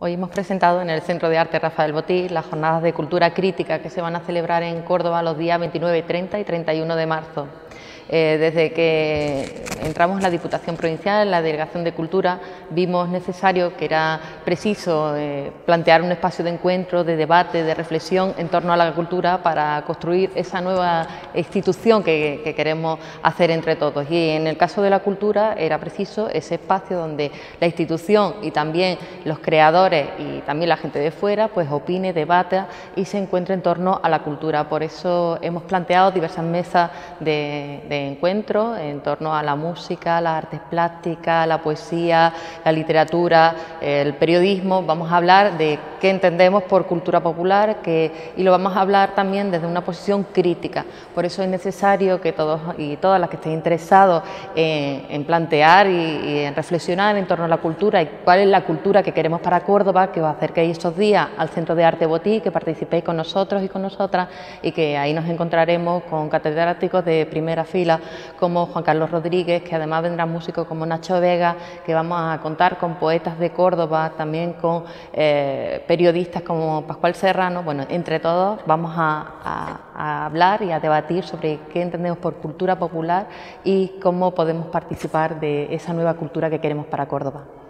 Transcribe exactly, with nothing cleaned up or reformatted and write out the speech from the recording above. Hoy hemos presentado en el Centro de Arte Rafael Botí las Jornadas de Cultura Crítica que se van a celebrar en Córdoba los días veintinueve, treinta y treinta y uno de marzo. Eh, desde que entramos en la Diputación Provincial, en la Delegación de Cultura, vimos necesario que era preciso eh, plantear un espacio de encuentro, de debate, de reflexión en torno a la cultura para construir esa nueva institución que, que queremos hacer entre todos. Y en el caso de la cultura era preciso ese espacio donde la institución y también los creadores y también la gente de fuera pues opine, debata y se encuentre en torno a la cultura. Por eso hemos planteado diversas mesas de, de encuentro en torno a la música, las artes plásticas, la poesía, la literatura, el periodismo. Vamos a hablar de qué entendemos por cultura popular que, y lo vamos a hablar también desde una posición crítica. Por eso es necesario que todos y todas las que estén interesados en, en plantear y, y en reflexionar en torno a la cultura y cuál es la cultura que queremos para Córdoba, que os acerquéis estos días al Centro de Arte Botí, que participéis con nosotros y con nosotras y que ahí nos encontraremos con catedráticos de primera fila como Juan Carlos Rodríguez, que además vendrán músicos como Nacho Vega, que vamos a contar con poetas de Córdoba, también con eh, periodistas como Pascual Serrano. Bueno, entre todos vamos a, a, a hablar y a debatir sobre qué entendemos por cultura popular y cómo podemos participar de esa nueva cultura que queremos para Córdoba.